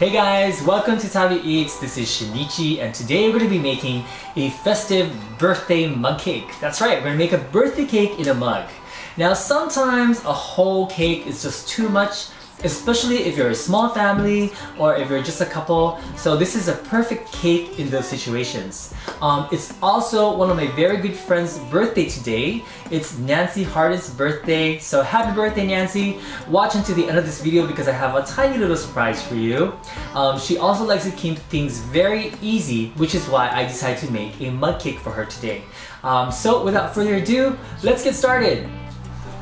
Hey guys, welcome to TabiEats. This is Shinichi, and today we're going to be making a festive birthday mug cake. That's right, we're going to make a birthday cake in a mug. Now sometimes a whole cake is just too much, especially if you're a small family or if you're just a couple. So this is a perfect cake in those situations. It's also one of my very good friend's birthday today. It's Nancy Hardin's birthday. So happy birthday, Nancy. Watch until the end of this video because I have a tiny little surprise for you. She also likes to keep things very easy, which is why I decided to make a mug cake for her today. So without further ado, let's get started.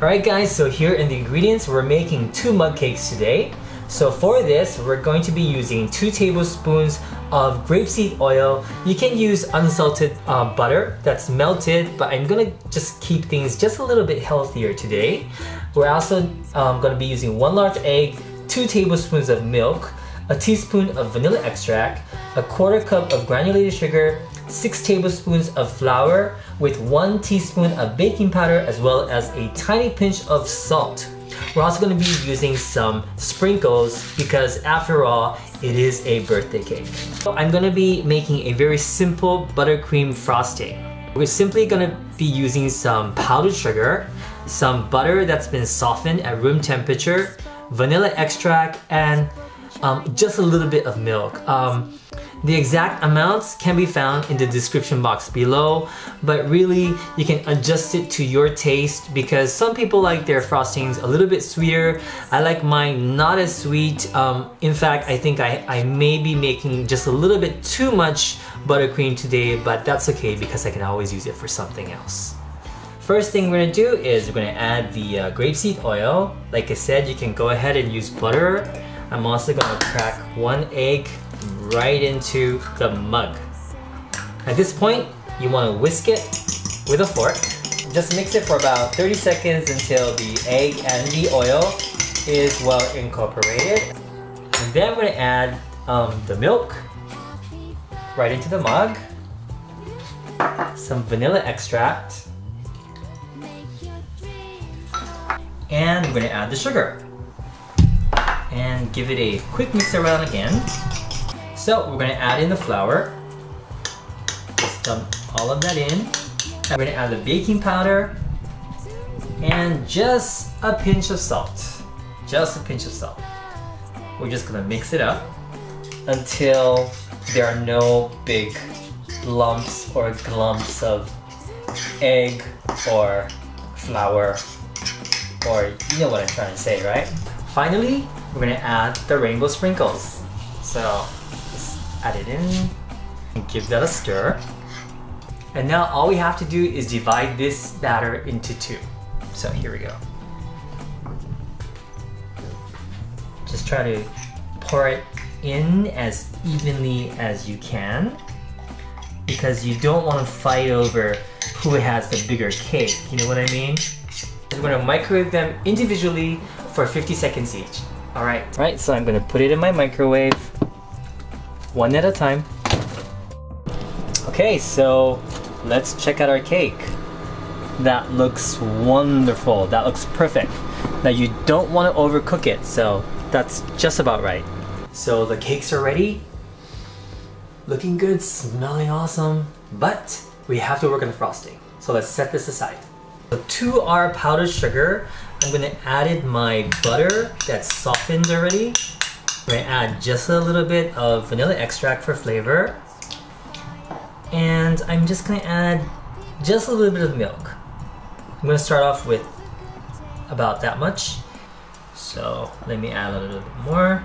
Alright guys, so here in the ingredients, we're making 2 mug cakes today. So for this, we're going to be using 2 tablespoons of grapeseed oil. You can use unsalted butter that's melted, but I'm gonna just keep things just a little bit healthier today. We're also gonna be using 1 large egg, 2 tablespoons of milk, a teaspoon of vanilla extract, a 1/4 cup of granulated sugar, 6 tablespoons of flour with 1 teaspoon of baking powder as well as a tiny pinch of salt. We're also going to be using some sprinkles because after all, it is a birthday cake. So I'm going to be making a very simple buttercream frosting. We're simply going to be using some powdered sugar, some butter that's been softened at room temperature, vanilla extract, and just a little bit of milk. The exact amounts can be found in the description box below, but really you can adjust it to your taste because some people like their frostings a little bit sweeter. I like mine not as sweet. In fact, I think I may be making just a little bit too much buttercream today, but that's okay because I can always use it for something else. First thing we're gonna do is we're gonna add the grapeseed oil. Like I said, you can go ahead and use butter. I'm also gonna crack 1 egg right into the mug. At this point, you want to whisk it with a fork. Just mix it for about 30 seconds until the egg and the oil is well incorporated. And then we're going to add the milk right into the mug, some vanilla extract, and we're going to add the sugar. And give it a quick mix around again. So we're going to add in the flour, just dump all of that in, and we're going to add the baking powder, and just a pinch of salt, just a pinch of salt. We're just going to mix it up until there are no big lumps or glumps of egg or flour, or you know what I'm trying to say, right? Finally, we're going to add the rainbow sprinkles. So add it in and give that a stir. And now all we have to do is divide this batter into 2. So here we go. Just try to pour it in as evenly as you can because you don't want to fight over who has the bigger cake, you know what I mean? We're going to microwave them individually for 50 seconds each. Alright. Alright, so I'm going to put it in my microwave. 1 at a time. Okay, so let's check out our cake. That looks wonderful. That looks perfect. Now you don't want to overcook it, so that's just about right. So the cakes are ready. Looking good, smelling awesome. But we have to work on the frosting. So let's set this aside. So to our powdered sugar, I'm going to add in my butter that's softened already. We're going to add just a little bit of vanilla extract for flavor. And I'm just going to add just a little bit of milk. I'm going to start off with about that much. So let me add a little bit more.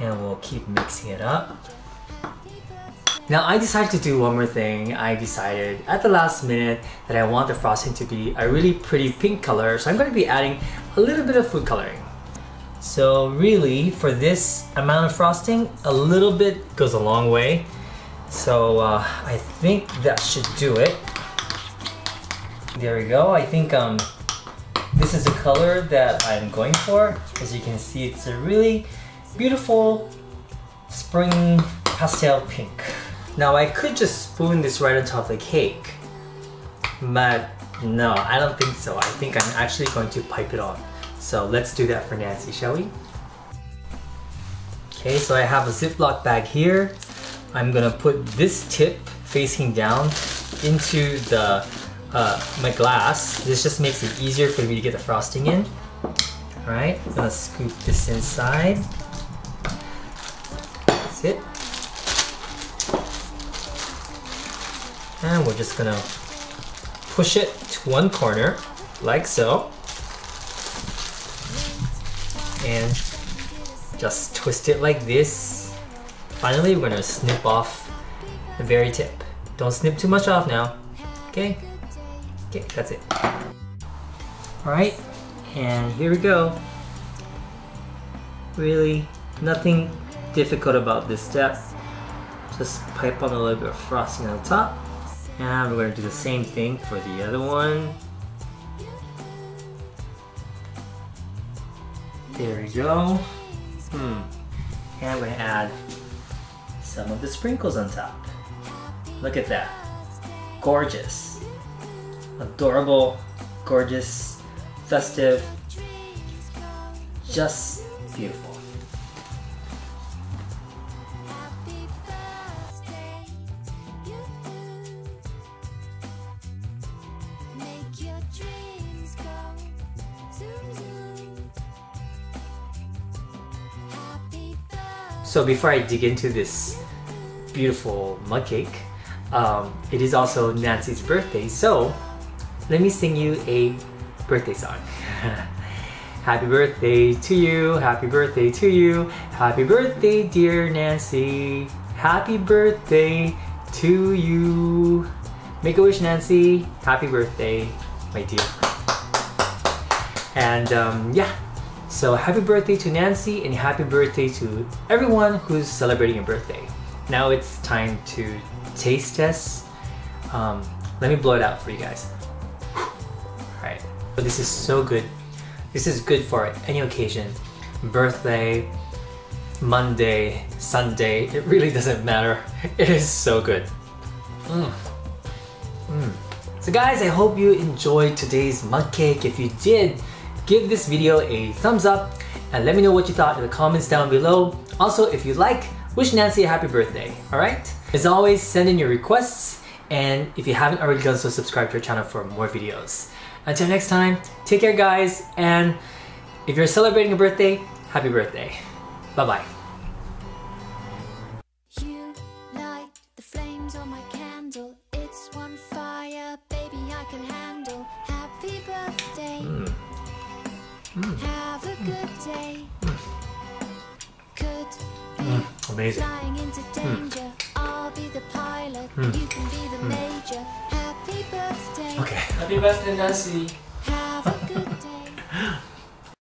And we'll keep mixing it up. Now I decided to do one more thing. I decided at the last minute that I want the frosting to be a really pretty pink color. So I'm going to be adding a little bit of food coloring. So really, for this amount of frosting, a little bit goes a long way. So I think that should do it. There we go. I think this is the color that I'm going for. As you can see, it's a really beautiful spring pastel pink. Now I could just spoon this right on top of the cake, but no, I don't think so. I think I'm actually going to pipe it on. So let's do that for Nancy, shall we? Okay, so I have a Ziploc bag here. I'm gonna put this tip facing down into the my glass. This just makes it easier for me to get the frosting in. All right, I'm gonna scoop this inside. That's it. And we're just gonna push it to one corner, like so. And just twist it like this. Finally, we're gonna snip off the very tip. Don't snip too much off now. Okay, okay, that's it. All right, and here we go. Really, nothing difficult about this step. Just pipe on a little bit of frosting on the top. And we're gonna do the same thing for the other one. There we go. And I'm gonna add some of the sprinkles on top. Look at that. Gorgeous. Adorable, gorgeous, festive, just beautiful. So before I dig into this beautiful mug cake, it is also Nancy's birthday, so let me sing you a birthday song. Happy birthday to you, happy birthday to you, happy birthday dear Nancy, happy birthday to you. Make a wish, Nancy, happy birthday, my dear. And yeah. So happy birthday to Nancy and happy birthday to everyone who's celebrating a birthday. Now it's time to taste test. Let me blow it out for you guys. Alright, this is so good. This is good for any occasion. Birthday, Monday, Sunday, it really doesn't matter. It is so good. So guys, I hope you enjoyed today's mug cake. If you did, give this video a thumbs up and let me know what you thought in the comments down below. Also, if you like, wish Nancy a happy birthday, alright? As always, send in your requests, and if you haven't already done so, subscribe to our channel for more videos. Until next time, take care guys, and if you're celebrating a birthday, happy birthday. Bye-bye. You light the flames on my candle. It's one fire, baby, I can handle. Happy birthday. Have a good day. Could be amazing. Flying into danger. I'll be the pilot. You can be the major. Happy birthday. Okay. Happy birthday, Nancy. Have a good day.